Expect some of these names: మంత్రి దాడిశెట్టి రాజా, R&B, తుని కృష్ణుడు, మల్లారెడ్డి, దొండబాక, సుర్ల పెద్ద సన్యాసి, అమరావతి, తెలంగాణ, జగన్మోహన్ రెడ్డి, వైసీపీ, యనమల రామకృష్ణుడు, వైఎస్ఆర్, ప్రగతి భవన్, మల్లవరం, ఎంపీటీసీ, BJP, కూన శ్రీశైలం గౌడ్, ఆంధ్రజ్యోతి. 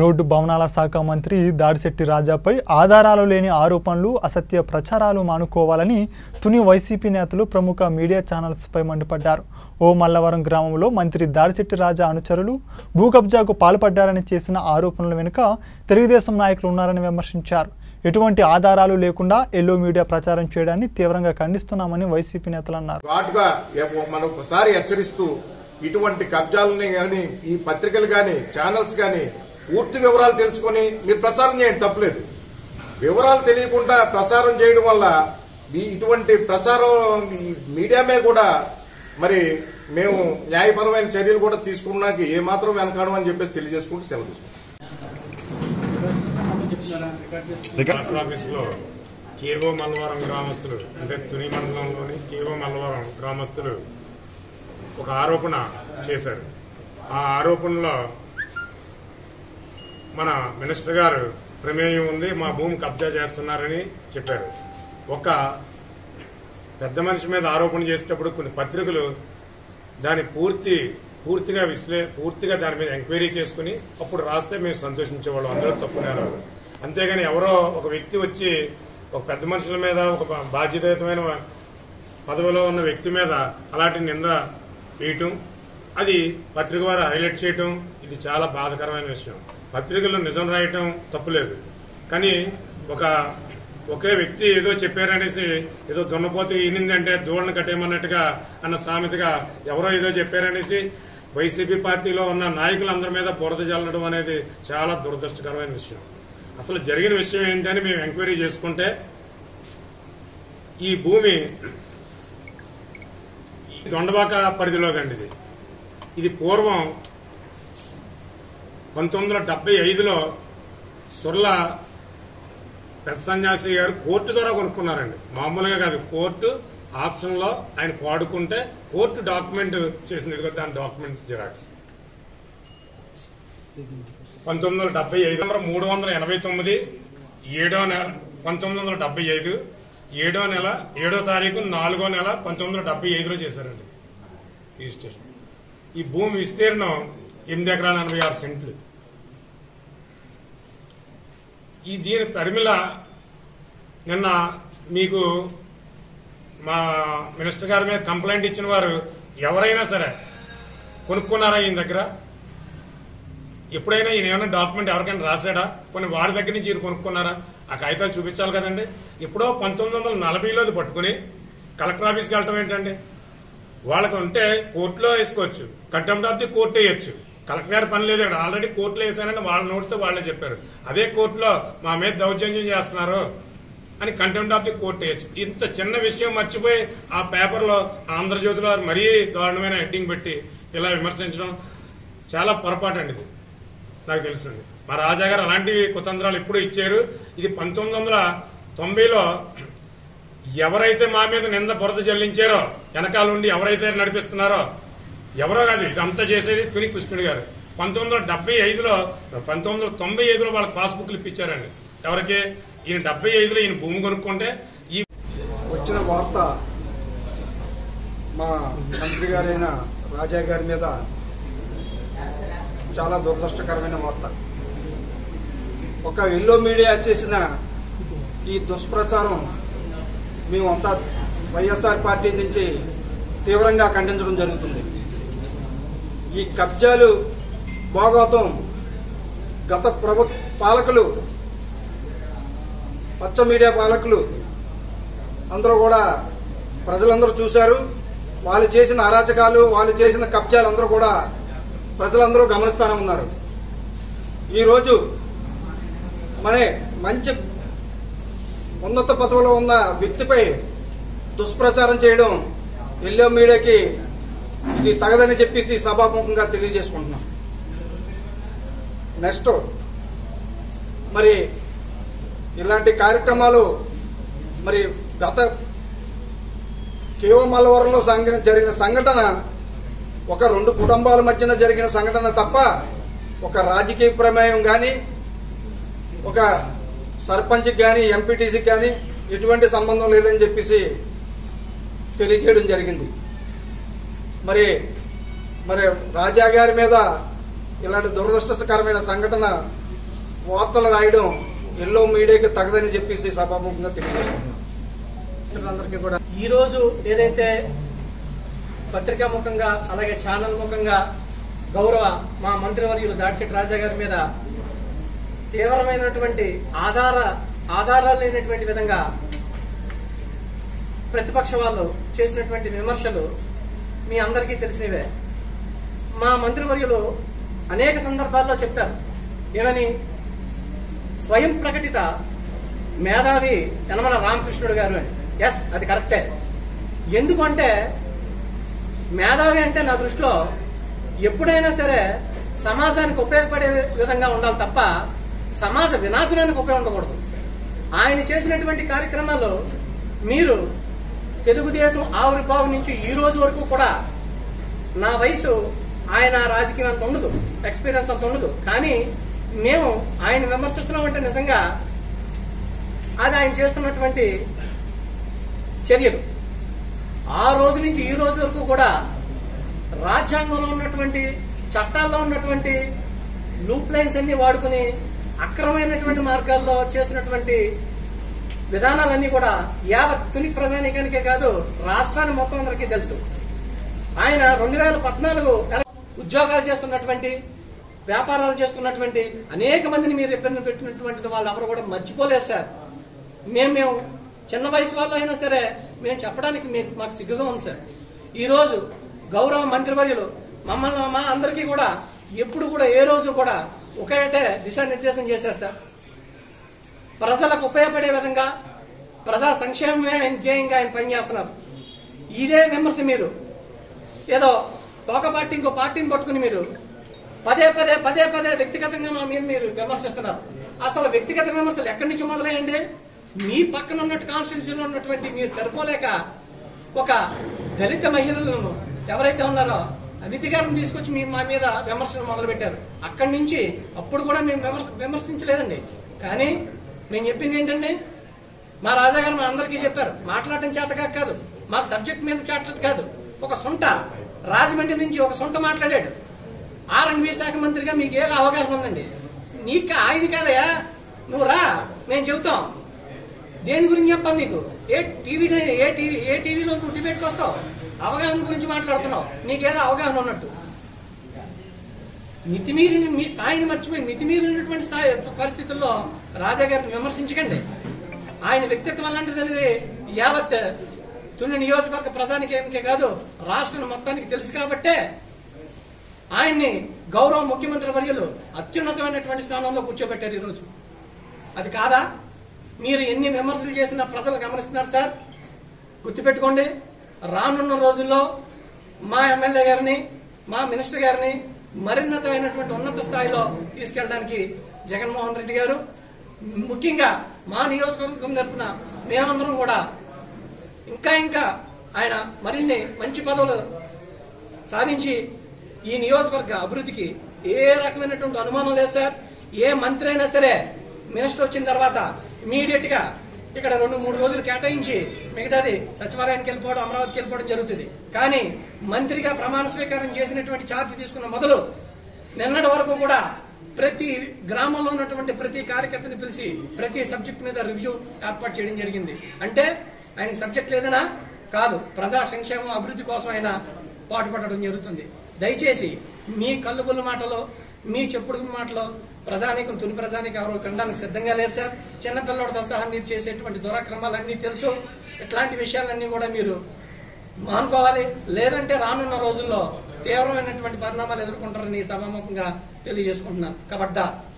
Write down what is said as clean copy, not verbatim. Road భవనాల శాఖ మంత్రి దాడిశెట్టి రాజాపై ఆధారాలు లేని ఆరోపణలు అసత్య ప్రచారాలు మానుకోవాలని తుని వైసీపీ నేతలు ప్రముఖ మీడియా ఛానల్స్పై మండిపడ్డారు. ఓ మల్లవరం గ్రామంలో మంత్రి దాడిశెట్టి రాజా అనుచరులు భూకబ్జాకు పాల్పడ్డారని చేసిన ఆరోపణల వెనుక తెలుగుదేశం నాయకులు ఉన్నారని విమర్శించారు. ఎటువంటి ఆధారాలు లేకుండా ఎల్లో మీడియా ప్రచారం చేయడాన్ని తీవ్రంగా ఖండిస్తున్నామని వైసీపీ నేతలు అన్నారు. ఘాటుగా మనం ఒకసారి హెచ్చరిస్తూ ఇటువంటి కబ్జాలని కానీ ఈ పత్రికలు కానీ ఛానల్స్ కానీ పూర్తి వివరాలు తెలుసుకొని మీరు ప్రచారం చేయండి, తప్పలేదు. వివరాలు తెలియకుండా ప్రచారం చేయడం వల్ల ఇటువంటి ప్రచారం మీడియామే కూడా మరి మేము న్యాయపరమైన చర్యలు కూడా తీసుకున్నాక ఏమాత్రం వెనకాడం అని చెప్పేసి తెలియజేసుకుంటూ సెలవు తీసుకుంటాం. కలెక్టర్ ఆఫీసులో కేవో మల్లవరం గ్రామస్తులు అంటే తుని మండలంలోని కేవో మల్లవరం గ్రామస్తులు ఒక ఆరోపణ చేశారు. ఆ ఆరోపణలో మన మినిస్టర్ గారు ప్రమేయం ఉంది, మా భూమి కబ్జా చేస్తున్నారని చెప్పారు. ఒక పెద్ద మనిషి మీద ఆరోపణ చేసేటప్పుడు కొన్ని పత్రికలు దాని పూర్తిగా దాని మీద ఎంక్వైరీ చేసుకుని అప్పుడు రాస్తే మేము సంతోషించేవాళ్ళం, అందరూ తప్పునేవారు. అంతేగాని ఎవరో ఒక వ్యక్తి వచ్చి ఒక పెద్ద మనుషుల మీద, ఒక బాధ్యతాయుతమైన పదవిలో ఉన్న వ్యక్తి మీద అలాంటి నింద వేయటం, అది పత్రిక ద్వారా హైలైట్ చేయటం, ఇది చాలా బాధాకరమైన విషయం. పత్రికలు నిజం రాయటం తప్పులేదు, కానీ ఒకే వ్యక్తి ఏదో చెప్పారనేసి ఏదో దున్నపోతు ఈనిందంటే దూడను కట్టేయమన్నట్టుగా అన్న సామెతగా ఎవరో ఏదో చెప్పారనేసి వైసీపీ పార్టీలో ఉన్న నాయకులందరి మీద బురద జల్లడం అనేది చాలా దురదృష్టకరమైన విషయం. అసలు జరిగిన విషయం ఏంటని మేము ఎంక్వైరీ చేసుకుంటే ఈ భూమి దొండబాక పరిధిలో కండిది. ఇది పూర్వం 1975లో సుర్ల పెద్ద సన్యాసి గారు కోర్టు ద్వారా కొనుక్కున్నారండి, మామూలుగా కాదు. కోర్టు ఆప్షన్లో ఆయన పాడుకుంటే కోర్టు డాక్యుమెంట్ చేసింది కదా, దాని డాక్యుమెంట్ జిరాక్స్ 1975 389 1975 7వ నెల 7వ తారీఖు 4వ నెల 1975లో చేశారండి. రిజిస్ట్రేషన్ ఈ భూమి విస్తీర్ణం 8 ఎకరాల 86 సెంట్లు. ఈ దీని తరిమిల నిన్న మీకు మా మినిస్టర్ గారి మీద కంప్లైంట్ ఇచ్చిన వారు ఎవరైనా సరే కొనుక్కున్నారా? ఈయన దగ్గర ఎప్పుడైనా ఈయన ఏమైనా డాక్యుమెంట్ ఎవరికైనా రాశాడా? కొన్ని వారి దగ్గర నుంచి ఈయన కొనుక్కున్నారా? ఆ కాగితాలు చూపించాలి కదండి. ఎప్పుడో 1940లో పట్టుకుని కలెక్టర్ ఆఫీస్కి వెళ్ళటం ఏంటండి? వాళ్ళకు ఉంటే కోర్టులో వేసుకోవచ్చు, కంటెంప్ట్ ఆఫ్ ది కోర్టు వేయచ్చు. కలెక్టర్ గారి పని లేదు, ఇక్కడ ఆల్రెడీ కోర్టులో వేసానని వాళ్ళ నోటితో వాళ్లే చెప్పారు. అదే కోర్టులో మా మీద దౌర్జన్యం చేస్తున్నారు అని కంటెంప్ట్ ఆఫ్ ది కోర్టు వేయచ్చు. ఇంత చిన్న విషయం మర్చిపోయి ఆ పేపర్లో ఆంధ్రజ్యోతిలో మరీ దారుణమైన హెడ్డింగ్ పెట్టి ఇలా విమర్శించడం చాలా పొరపాటు అండి. ఇది నాకు తెలుసండి, మా రాజాగారు అలాంటివి కుతంత్రాలు ఎప్పుడూ ఇచ్చారు. ఇది 1990లో ఎవరైతే మా మీద నింద బురద జల్లించారో, వెనకాల ఉండి ఎవరైతే నడిపిస్తున్నారో, ఎవరో కాదు, ఇదంతా చేసేది తుని కృష్ణుడు గారు. 1995లో వాళ్ళకి పాస్బుక్లు ఇప్పించారండి. ఎవరికి? ఈయన 75లో ఈయన భూమి కొనుక్కుంటే ఈ వచ్చిన వార్త మా మంత్రి గారైన రాజా గారి మీద చాలా దురదృష్టకరమైన వార్త. ఒక ఎల్లో మీడియా చేసిన ఈ దుష్ప్రచారం మేమంతా వైఎస్ఆర్ పార్టీ నుంచి తీవ్రంగా ఖండించడం జరుగుతుంది. ఈ కబ్జాలు భోగోతం గత పాలకులు, పచ్చ మీడియా పాలకులు అందరూ కూడా ప్రజలందరూ చూశారు. వాళ్ళు చేసిన అరాచకాలు, వాళ్ళు చేసిన కబ్జాలు అందరూ కూడా ప్రజలందరూ గమనిస్తూనే ఉన్నారు. ఈరోజు మరే మంచి ఉన్నత పదవిలో ఉన్న వ్యక్తిపై దుష్ప్రచారం చేయడం ఎల్లో మీడియాకి ఇది తగదని చెప్పేసి సభాముఖంగా తెలియజేసుకుంటున్నాం. నెక్స్ట్ మరి ఇలాంటి కార్యక్రమాలు మరి గత కేవో మల్లవరంలో జరిగిన సంఘటన ఒక రెండు కుటుంబాల మధ్యన జరిగిన సంఘటన తప్ప ఒక రాజకీయ ప్రమేయం కానీ, ఒక సర్పంచ్కి కానీ, ఎంపీటీసీకి కానీ ఎటువంటి సంబంధం లేదని చెప్పేసి తెలియజేయడం జరిగింది. మరి రాజా గారి మీద ఇలాంటి దురదృష్టకరమైన సంఘటన వార్తలు రాయడం ఎల్లో మీడియాకి తగదని చెప్పేసి సభాముఖంగా తెలియజేస్తున్నాను. మిత్రులందరికీ కూడా ఈ రోజు ఏదైతే పత్రికా ముఖంగా అలాగే ఛానల్ ముఖంగా గౌరవ మా మంత్రివర్యులు దాడిశెట్టి రాజా గారి మీద తీవ్రమైనటువంటి ఆధారాలు లేనటువంటి విధంగా ప్రతిపక్ష వాళ్ళు చేసినటువంటి విమర్శలు మీ అందరికీ తెలిసినవే. మా మంత్రివర్యులు అనేక సందర్భాల్లో చెప్తారు ఏమని, స్వయం ప్రకటిత మేధావి యనమల రామకృష్ణుడు గారు అని. ఎస్, అది కరెక్టే. ఎందుకంటే మేధావి అంటే నా దృష్టిలో ఎప్పుడైనా సరే సమాజానికి ఉపయోగపడే విధంగా ఉండాలి తప్ప సమాజ వినాశనానికి ఉపయోగపడకూడదు. ఆయన చేసినటువంటి కార్యక్రమాలు మీరు తెలుగుదేశం ఆవిర్భావం నుంచి ఈ రోజు వరకు కూడా, నా వయసు ఆయన రాజకీయం అంత ఉండదు, ఎక్స్పీరియన్స్ అంత ఉండదు, కానీ మేము ఆయన విమర్శిస్తున్నామంటే నిజంగా అది ఆయన చేస్తున్నటువంటి చర్యలు. ఆ రోజు నుంచి ఈ రోజు వరకు కూడా రాజ్యాంగంలో ఉన్నటువంటి చట్టాల్లో ఉన్నటువంటి లూప్ లైన్స్ అన్ని వాడుకుని అక్రమమైనటువంటి మార్గాల్లో చేసినటువంటి విధానాలన్నీ కూడా యావత్ తుని ప్రజానికానికే కాదు రాష్ట్రాన్ని మొత్తం అందరికీ తెలుసు. ఆయన 2014 ఉద్యోగాలు చేస్తున్నటువంటి, వ్యాపారాలు చేస్తున్నటువంటి అనేక మందిని మీరు ఇబ్బంది పెట్టినటువంటి వాళ్ళు ఎవరు కూడా మర్చిపోలేదు సార్. మేము చిన్న వయసు వాళ్ళు అయినా సరే మేము చెప్పడానికి మాకు సిగ్గుగా ఉంది సార్. ఈ రోజు గౌరవ మంత్రివర్యులు మమ్మల్ని మా అందరికీ కూడా ఎప్పుడు కూడా ఏ రోజు కూడా ఒకటే దిశానిర్దేశం చేశారు సార్. ప్రజలకు ఉపయోగపడే విధంగా ప్రజా సంక్షేమమే ధ్యేయంగా ఆయన పనిచేస్తున్నారు. ఇదే విమర్శ మీరు ఏదో తోక పార్టీ ఇంకో పార్టీని పట్టుకుని మీరు పదే పదే పదే పదే వ్యక్తిగతంగా మా మీద మీరు విమర్శిస్తున్నారు. అసలు వ్యక్తిగత విమర్శలు ఎక్కడి నుంచి మొదలయ్యండి? మీ పక్కన ఉన్నట్టు కాన్స్టిట్యూషన్ ఉన్నటువంటి మీరు సరిపోలేక ఒక దళిత మహిళలను ఎవరైతే ఉన్నారో అధికారం తీసుకొచ్చి మీరు మా మీద విమర్శలు మొదలుపెట్టారు. అక్కడి నుంచి అప్పుడు కూడా మేము విమర్శించలేదండి. కానీ నేను చెప్పింది ఏంటండి, మా రాజాగారు మా అందరికీ చెప్పారు, మాట్లాడటం చేతగా కాదు, మాకు సబ్జెక్ట్ మీద చేతగా కాదు. ఒక సొంట రాజమండ్రి నుంచి ఒక సొంట మాట్లాడాడు. R&B శాఖ మంత్రిగా మీకు ఏ అవగాహన ఉందండి? నీకు ఆయన కాదయా, నువ్వు రా, మేము చెబుతాం. దేని గురించి చెప్పాలి నీకు? ఏ టీవీలో నువ్వు డిబేట్కి వస్తావు? అవగాహన గురించి మాట్లాడుతున్నావు, నీకేదో అవగాహన ఉన్నట్టు. మితిమీరి మీ స్థాయిని మర్చిపోయి మితిమీరినటువంటి స్థాయి పరిస్థితుల్లో రాజా గారిని విమర్శించకండి. ఆయన వ్యక్తిత్వం అలాంటిది అనేది యావత్ తుని నియోజకవర్గ ప్రజానికే కాదు రాష్ట్రం మొత్తానికి తెలుసు. కాబట్టే ఆయన్ని గౌరవ ముఖ్యమంత్రి వర్యులు అత్యున్నతమైనటువంటి స్థానంలో కూర్చోబెట్టారు ఈరోజు. అది కాదా? మీరు ఎన్ని విమర్శలు చేసినా ప్రజలు గమనిస్తున్నారు సార్. గుర్తుపెట్టుకోండి, రానున్న రోజుల్లో మా ఎమ్మెల్యే గారిని, మా మినిస్టర్ గారిని మరిన్నతమైనటువంటి ఉన్నత స్థాయిలో తీసుకెళ్ళడానికి జగన్మోహన్ రెడ్డి గారు, ముఖ్యంగా మా నియోజకవర్గం తరఫున మేమందరం కూడా ఇంకా ఆయన మరిన్ని మంచి పదవులు సాధించి ఈ నియోజకవర్గ అభివృద్ధికి ఏ రకమైనటువంటి అనుమానం లేదు సార్. ఏ మంత్రి అయినా సరే మినిస్టర్ వచ్చిన తర్వాత ఇమీడియట్ గా ఇక్కడ 2-3 రోజులు కేటాయించి మిగతాది సచివాలయానికి వెళ్ళిపోవడం, అమరావతికి వెళ్ళిపోవడం జరుగుతుంది. కానీ మంత్రిగా ప్రమాణ స్వీకారం చేసినటువంటి ఛార్జ్ తీసుకున్న మొదలు నిన్నటి వరకు కూడా ప్రతి గ్రామంలో ఉన్నటువంటి ప్రతి కార్యకర్తని పిలిచి ప్రతి సబ్జెక్ట్ మీద రివ్యూ ఏర్పాటు చేయడం జరిగింది. అంటే ఆయనకి సబ్జెక్ట్ లేదనా? కాదు, ప్రజా సంక్షేమం అభివృద్ధి కోసం ఆయన పాటుపడడం జరుగుతుంది. దయచేసి మీ కల్లుగుల మాటలో, మీ చెప్పుడు మాటలో ప్రజానికం తుని ప్రజానికి ఎవరు కండానికి సిద్ధంగా లేరు సార్. చిన్నపిల్లడితో సహా మీరు చేసేటువంటి దురాక్రమాలన్నీ తెలుసు. ఇట్లాంటి విషయాలన్నీ కూడా మీరు మానుకోవాలి, లేదంటే రానున్న రోజుల్లో తీవ్రమైనటువంటి పరిణామాలు ఎదుర్కొంటారని సభాముఖంగా తెలియజేసుకుంటున్నాను. కాబట్టి